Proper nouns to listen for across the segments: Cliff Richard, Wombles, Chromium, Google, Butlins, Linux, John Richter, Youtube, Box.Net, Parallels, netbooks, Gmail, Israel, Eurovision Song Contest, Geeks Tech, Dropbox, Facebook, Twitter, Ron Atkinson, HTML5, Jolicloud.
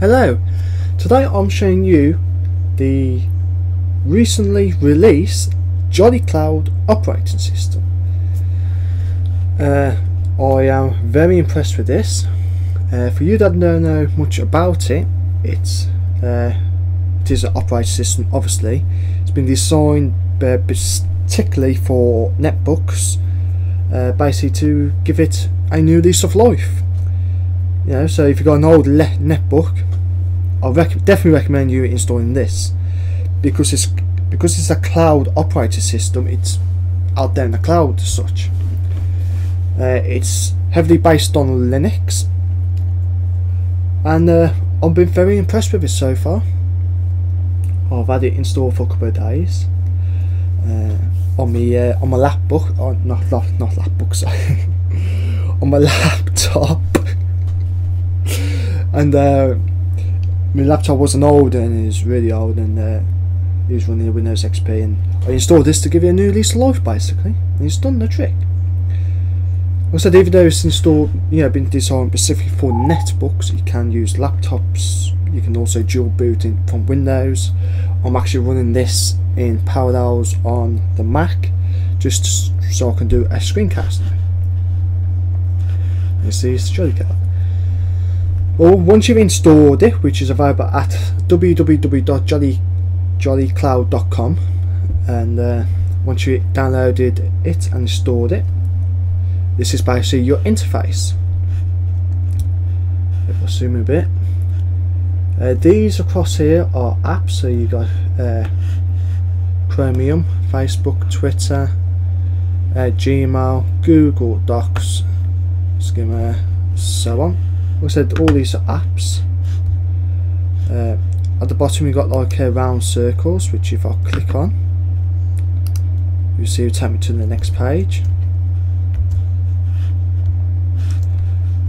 Hello, today I'm showing you the recently released Jolicloud operating system. I am very impressed with this. For you that don't know much about it, it is an operating system. Obviously, it's been designed particularly for netbooks, basically to give it a new lease of life. You know, so if you've got an old netbook, I definitely recommend you installing this, because it's a cloud operating system. It's out there in the cloud as such. It's heavily based on Linux, and I've been very impressed with it so far. I've had it installed for a couple of days on my laptop. Oh, not laptop, sorry. On my laptop. And my laptop wasn't old, and it was really old, and it was running Windows XP, and I installed this to give it a new lease of life, basically, and it's done the trick. Also, even though it's installed, you know, been designed specifically for netbooks, you can use laptops. You can also dual boot in from Windows. I'm actually running this in Parallels on the Mac, just so I can do a screencast. You see, it's Jolicloud. Well, once you've installed it, which is available at www.jolicloud.com, and once you downloaded it and installed it, this is basically your interface. If I zoom a bit, these across here are apps. So you've got Chromium, Facebook, Twitter, Gmail, Google Docs, Schema, so on. Like I said, all these are apps. At the bottom you've got like round circles, which if I click on, you'll see it'll take me to the next page.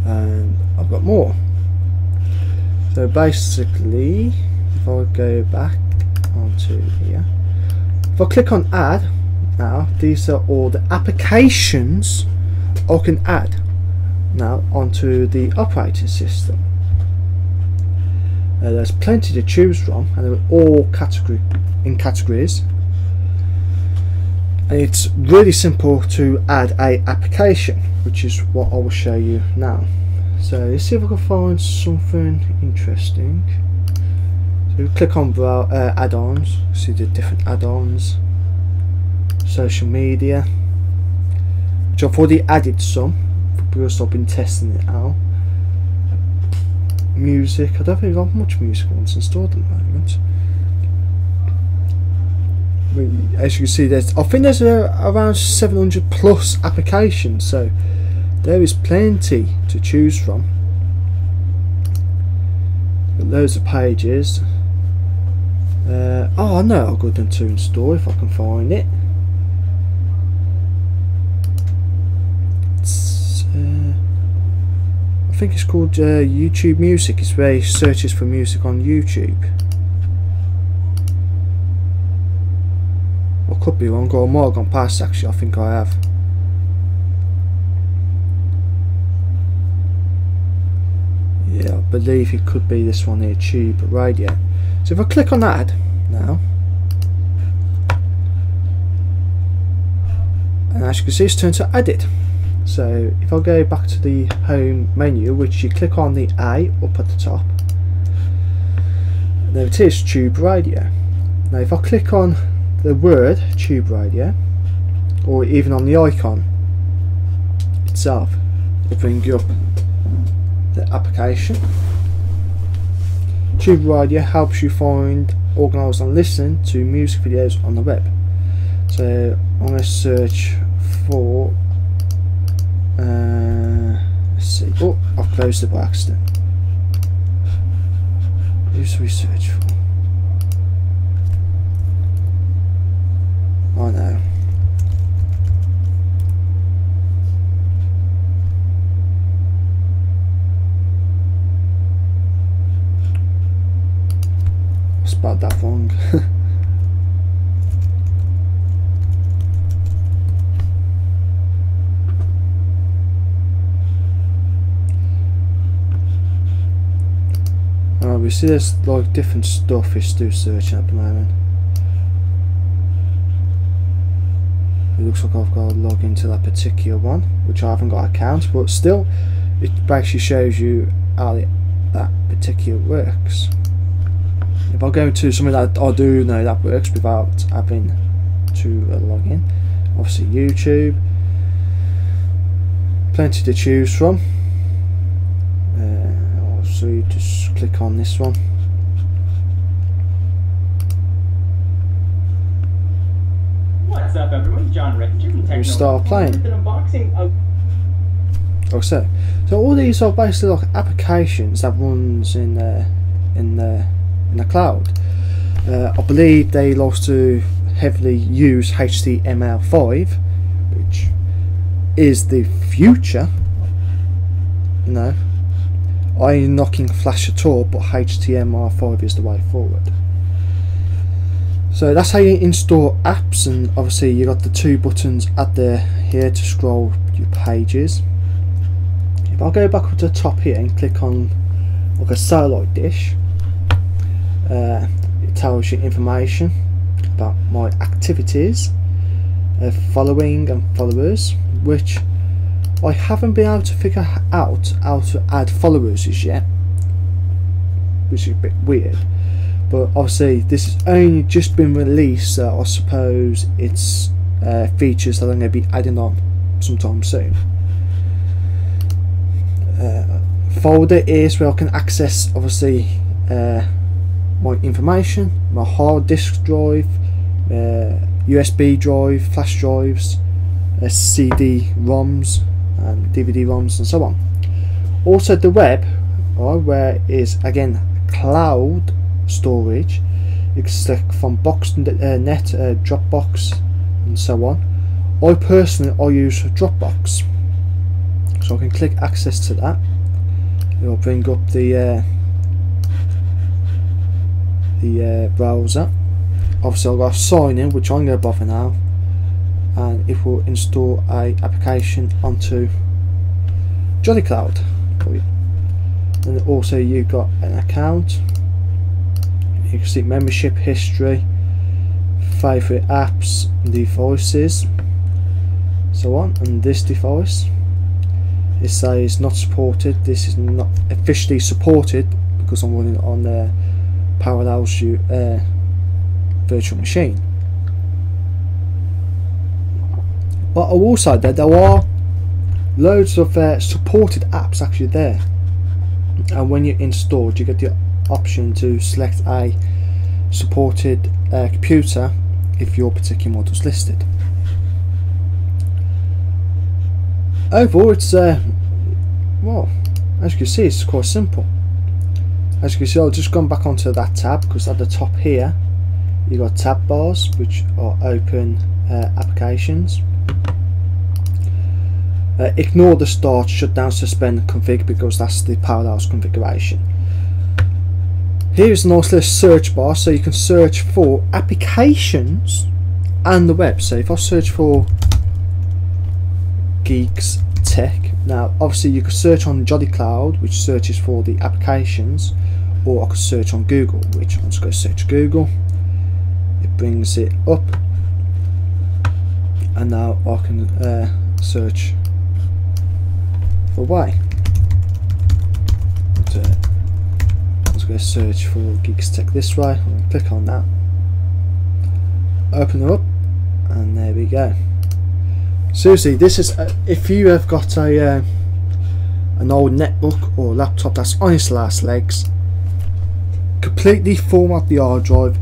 And I've got more. So basically, if I go back onto here, if I click on add, now these are all the applications I can add now onto the operating system. There's plenty to choose from, and they're all in categories, and it's really simple to add a application, which is what I will show you now. So let's see if I can find something interesting. So click on add-ons, see the different add-ons, social media, which I've already added some, because I've been testing it out. Music, I don't think I've got much music once installed at the moment. As you can see, I think there's around 700 plus applications, so there is plenty to choose from. Got loads of pages. Oh, I know I've got them to install if I can find it. I think it's called YouTube Music. It's where he searches for music on YouTube. I could be wrong, or I might have gone past actually. I think I have. Yeah, I believe it could be this one here, Tube Radio. So if I click on add now, and as you can see, it's turned to edit. So if I go back to the home menu, which you click on the A up at the top, there it is, Tube Radio. Now if I click on the word Tube Radio, or even on the icon itself, it'll bring up the application. Tube Radio helps you find, organise and listen to music videos on the web. So I'm going to search for let's see. Oh, I've closed it by accident. Who should we search for? Oh no. I spelled that wrong. obviously there's like different stuff it's still searching at the moment. It looks like I've got to log into that particular one, which I haven't got an account, but still it basically shows you how that particular works. If I go to something that I do know that works without having to log in, obviously YouTube, plenty to choose from. So you just click on this one. What's up, everyone? John Richter. You start playing. Like so. So all these are basically like applications that runs in the cloud. I believe they like to heavily use HTML5, which is the future. You know. I'm knocking Flash at all, but HTML5 is the way forward. So that's how you install apps, and obviously you got the two buttons at the here to scroll your pages. If I go back up to the top here and click on like a satellite dish, it tells you information about my activities, following and followers, which I haven't been able to figure out how to add followers as yet, which is a bit weird, but obviously this has only just been released, so I suppose it's features that I'm going to be adding on sometime soon. Folder is where I can access obviously my information, my hard disk drive, USB drive, flash drives, CD-ROMs and DVD-ROMs and so on. Also the web, where is again cloud storage. You can select from Box.Net, Dropbox and so on. I personally use Dropbox, so I can click access to that. It will bring up the browser. Obviously I've got to sign in, which I'm going to bother now, and it will install a application onto Jolicloud. And also you've got an account, you can see membership history, favourite apps, devices, so on. And this device, it says not supported. This is not officially supported because I'm running on the Parallels virtual machine. But I will say that there are loads of supported apps actually there, and when you installed you get the option to select a supported computer if your particular model is listed. Overall it's well, as you can see it's quite simple. As you can see, I've just gone back onto that tab because at the top here you got tab bars which are open applications. Ignore the start, shutdown, suspend, config, because that's the Parallels configuration. Here's a nice little search bar, so you can search for applications and the web. So if I search for Geeks Tech, now obviously you could search on Jolicloud, which searches for the applications, or I could search on Google, which I'm just going to search Google. It brings it up, and now I can search for Y. I'm just going to search for Geeks Tech this way. I'm going to click on that, open it up, and there we go. Seriously, this is if you have got a an old netbook or laptop that's on its last legs, completely format the hard drive,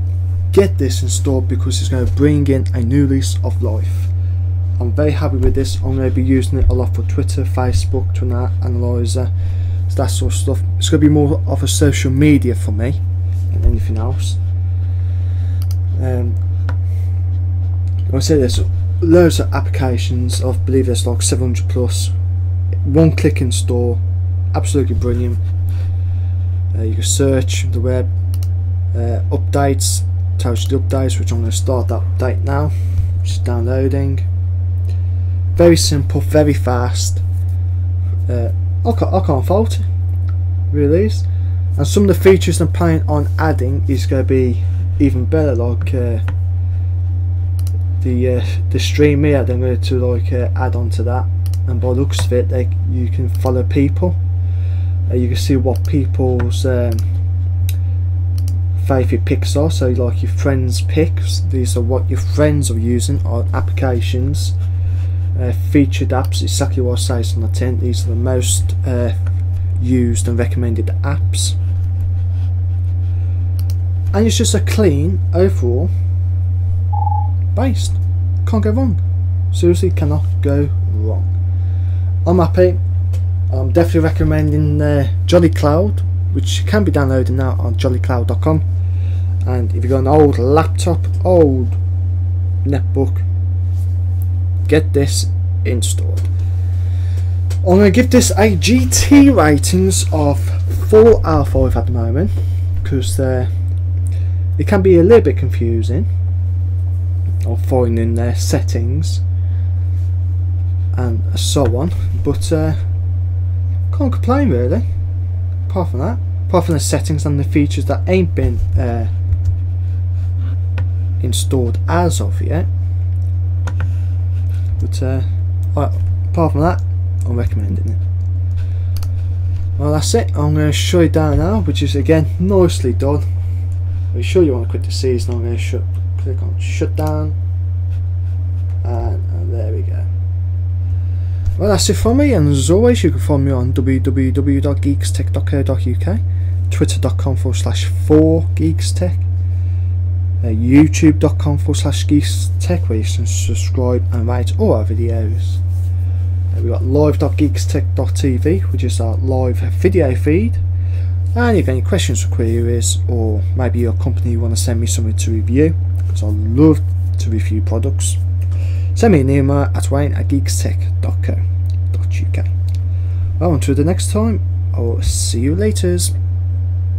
get this installed, because it's going to bring in a new lease of life. I'm very happy with this. I'm going to be using it a lot for Twitter, Facebook, Twitter Analyzer, so that sort of stuff. It's going to be more of a social media for me than anything else. I say there's loads of applications. I believe there's like 700 plus. One click install, absolutely brilliant. You can search the web, updates, tells you the updates, which I'm going to start that update now, which is downloading. Very simple, very fast. I can't fault it, really is. And some of the features I'm planning on adding is going to be even better, like the stream here that I'm going to like add on to that. And by the looks of it, you can follow people. You can see what people's favourite picks are, so like your friends' picks, these are what your friends are using, or applications. Featured apps, exactly what it says on the tin, these are the most used and recommended apps. And it's just a clean overall base. Can't go wrong. Seriously, cannot go wrong. I'm happy. I'm definitely recommending Jolicloud, which can be downloaded now on jolicloud.com. And if you've got an old laptop, old netbook, get this installed. I'm going to give this a GT ratings of 4 out of 5 at the moment, because it can be a little bit confusing of finding their settings and so on, but can't complain really, apart from that, apart from the settings and the features that ain't been installed as of yet. But apart from that, I'm recommending it. Well, that's it. I'm going to show you down now, which is again nicely done. Are you sure you want to quit the season? I'm going to click on shut down, and there we go. Well, that's it for me, and as always, you can find me on www.geekstech.co.uk, twitter.com/4geekstech, youtube.com/geekstech, where you can subscribe and rate all our videos. We've got live.geekstech.tv, which is our live video feed. And if you have any questions or queries, or maybe your company want to send me something to review, because I love to review products, send me an email at wayne@geekstech.co.uk. Well, until the next time, I'll see you laters.